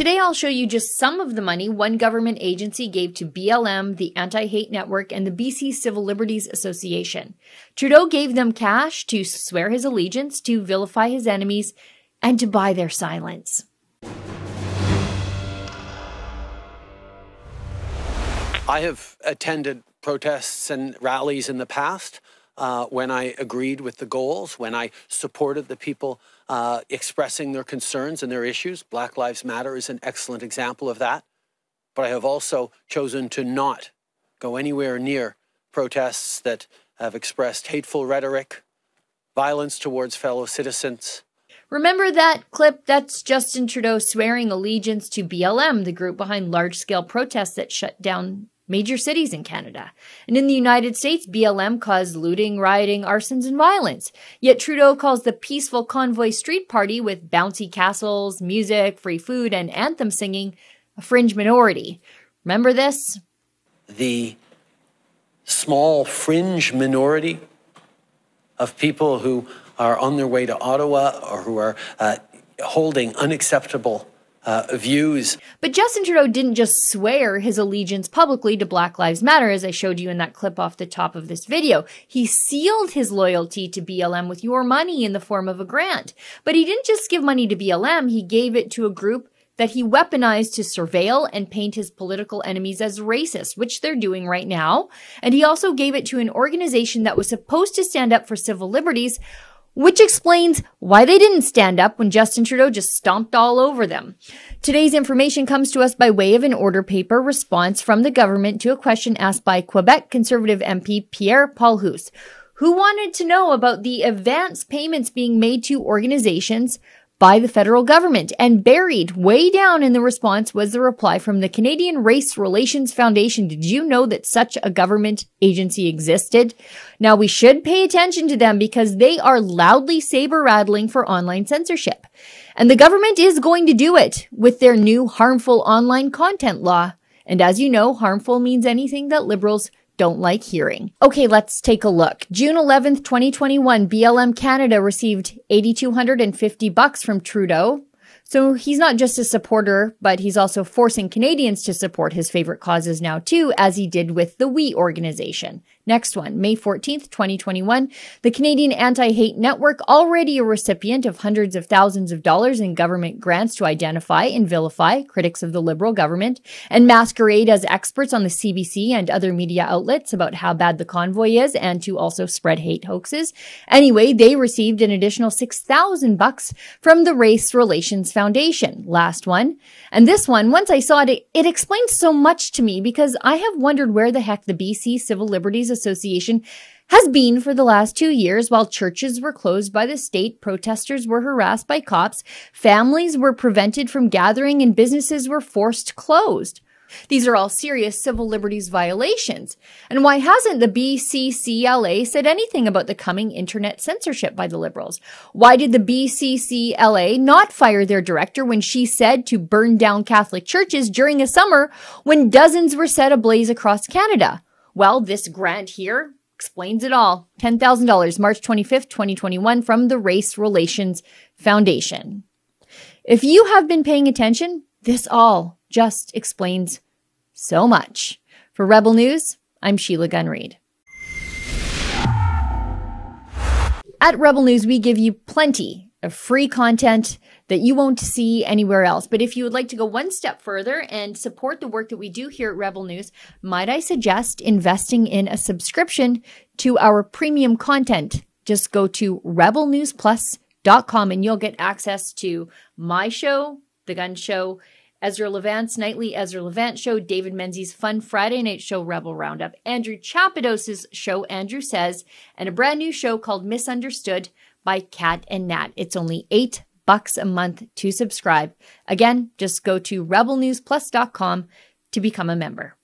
Today I'll show you just some of the money one government agency gave to BLM, the Anti-Hate Network, and the BC Civil Liberties Association. Trudeau gave them cash to swear his allegiance, to vilify his enemies, and to buy their silence. I have attended protests and rallies in the past when I agreed with the goals, when I supported the people expressing their concerns and their issues. Black Lives Matter is an excellent example of that. But I have also chosen to not go anywhere near protests that have expressed hateful rhetoric, violence towards fellow citizens. Remember that clip? That's Justin Trudeau swearing allegiance to BLM, the group behind large-scale protests that shut down major cities in Canada. And in the United States, BLM caused looting, rioting, arsons, and violence. Yet Trudeau calls the peaceful convoy street party with bouncy castles, music, free food, and anthem singing a fringe minority. Remember this? The small fringe minority of people who are on their way to Ottawa or who are holding unacceptable views. But Justin Trudeau didn't just swear his allegiance publicly to Black Lives Matter, as I showed you in that clip off the top of this video. He sealed his loyalty to BLM with your money in the form of a grant. But he didn't just give money to BLM, he gave it to a group that he weaponized to surveil and paint his political enemies as racist, which they're doing right now. And he also gave it to an organization that was supposed to stand up for civil liberties, which explains why they didn't stand up when Justin Trudeau just stomped all over them. Today's information comes to us by way of an order paper response from the government to a question asked by Quebec Conservative MP Pierre Paul-Hus, who wanted to know about the advance payments being made to organizations by the federal government. And buried way down in the response was the reply from the Canadian Race Relations Foundation. Did you know that such a government agency existed? Now, we should pay attention to them because they are loudly saber-rattling for online censorship. And the government is going to do it with their new harmful online content law. And as you know, harmful means anything that liberals don't like hearing. Okay, let's take a look. June 11th, 2021, BLM Canada received $8,250 from Trudeau. So he's not just a supporter, but he's also forcing Canadians to support his favorite causes now too, as he did with the WE organization. Next one, May 14th, 2021, the Canadian Anti-Hate Network, already a recipient of hundreds of thousands of dollars in government grants to identify and vilify critics of the Liberal government and masquerade as experts on the CBC and other media outlets about how bad the convoy is and to also spread hate hoaxes. Anyway, they received an additional $6,000 from the Race Relations Foundation. Last one. And this one, once I saw it, it explained so much to me because I have wondered where the heck the BC Civil Liberties Association has been for the last 2 years while churches were closed by the state, protesters were harassed by cops, families were prevented from gathering, and businesses were forced closed. These are all serious civil liberties violations. And why hasn't the BCCLA said anything about the coming internet censorship by the Liberals? Why did the BCCLA not fire their director when she said to burn down Catholic churches during a summer when dozens were set ablaze across Canada? Well, this grant here explains it all. $10,000, March 25th, 2021, from the Race Relations Foundation. If you have been paying attention, this all just explains so much. For Rebel News, I'm Sheila Gunn Reid. At Rebel News, we give you plenty of free content that you won't see anywhere else. But if you would like to go one step further and support the work that we do here at Rebel News, might I suggest investing in a subscription to our premium content? Just go to rebelnewsplus.com and you'll get access to my show, The Gunn Show, Ezra Levant's Nightly Ezra Levant Show, David Menzies' Fun Friday Night Show, Rebel Roundup, Andrew Chapados' show, Andrew Says, and a brand new show called Misunderstood by Kat and Nat. It's only $8 a month to subscribe. Again, just go to rebelnewsplus.com to become a member.